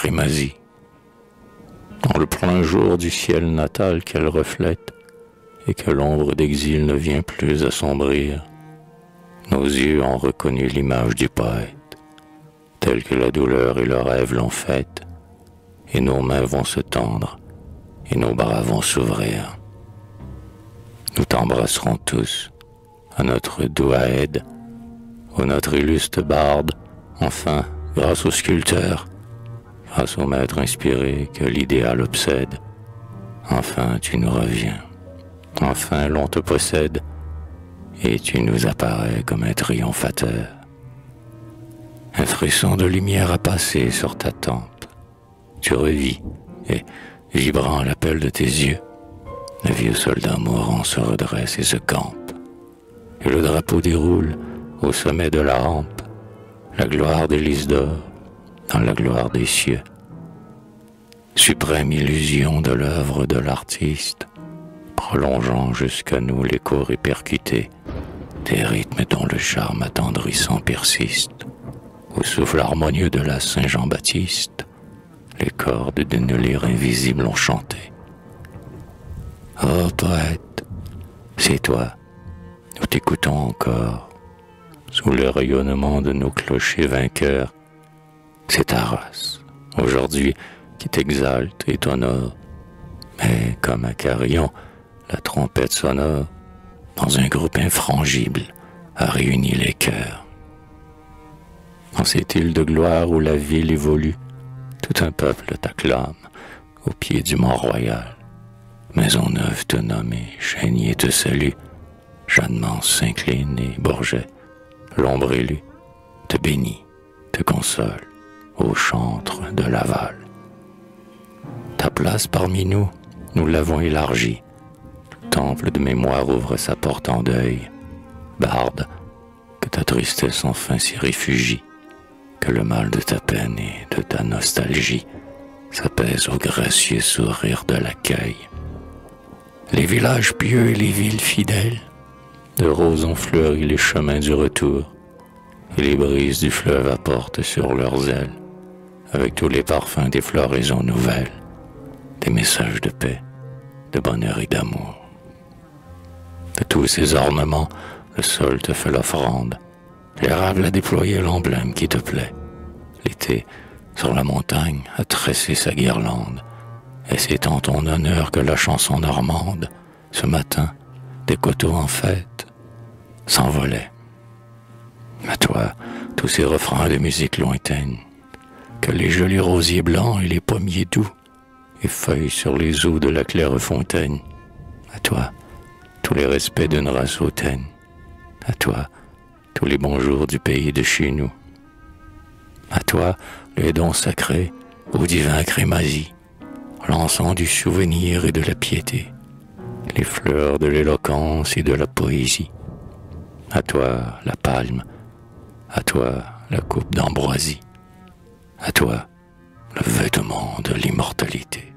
Crémazie, dans le plein jour du ciel natal qu'elle reflète et que l'ombre d'exil ne vient plus assombrir, nos yeux ont reconnu l'image du poète, telle que la douleur et le rêve l'ont faite, et nos mains vont se tendre et nos bras vont s'ouvrir. Nous t'embrasserons tous, à notre douaède, ou notre illustre barde, enfin, grâce au sculpteur, grâce au maître inspiré que l'idéal obsède, enfin tu nous reviens, enfin l'on te possède, et tu nous apparais comme un triomphateur. Un frisson de lumière a passé sur ta tempe, tu revis, et, vibrant à l'appel de tes yeux, le vieux soldat mourant se redresse et se campe, et le drapeau déroule au sommet de la rampe, la gloire des lys d'or, dans la gloire des cieux. Suprême illusion de l'œuvre de l'artiste, prolongeant jusqu'à nous l'écho répercuté, des rythmes dont le charme attendrissant persiste, au souffle harmonieux de la Saint-Jean-Baptiste, les cordes d'une lyre invisible ont chanté. Oh poète, c'est toi, nous t'écoutons encore, sous le rayonnement de nos clochers vainqueurs, c'est ta race, aujourd'hui, qui t'exalte et t'honore, mais comme à Carillon, la trompette sonore, dans un groupe infrangible, a réuni les cœurs. Dans cette île de gloire où la ville évolue, tout un peuple t'acclame, au pied du Mont-Royal. Maisonneuve te nomme et Chénier te salue, Jeanne Mance s'incline et Bourget, l'ombre élue, te bénit, te console, au chantre de Laval. Ta place parmi nous, nous l'avons élargie, le temple de mémoire ouvre sa porte en deuil, barde, que ta tristesse enfin s'y réfugie, que le mal de ta peine et de ta nostalgie s'apaise au gracieux sourire de l'accueil. Les villages pieux et les villes fidèles, de roses ont fleuri les chemins du retour, et les brises du fleuve apportent sur leurs ailes, avec tous les parfums des floraisons nouvelles, des messages de paix, de bonheur et d'amour. De tous ces ornements, le sol te fait l'offrande, l'érable a déployé l'emblème qui te plaît, l'été, sur la montagne, a tressé sa guirlande, et c'est en ton honneur que la chanson normande, ce matin, des coteaux en fête, s'envolait. À toi, tous ces refrains de musique lointaine, que les jolis rosiers blancs et les pommiers doux effeuillent sur les eaux de la claire fontaine. À toi, tous les respects d'une race hautaine. À toi, tous les bonjours du pays de chez nous. À toi, les dons sacrés, au divin Crémazie, l'encens du souvenir et de la piété, les fleurs de l'éloquence et de la poésie. À toi, la palme, à toi, la coupe d'ambroisie, à toi, le vêtement de l'immortalité.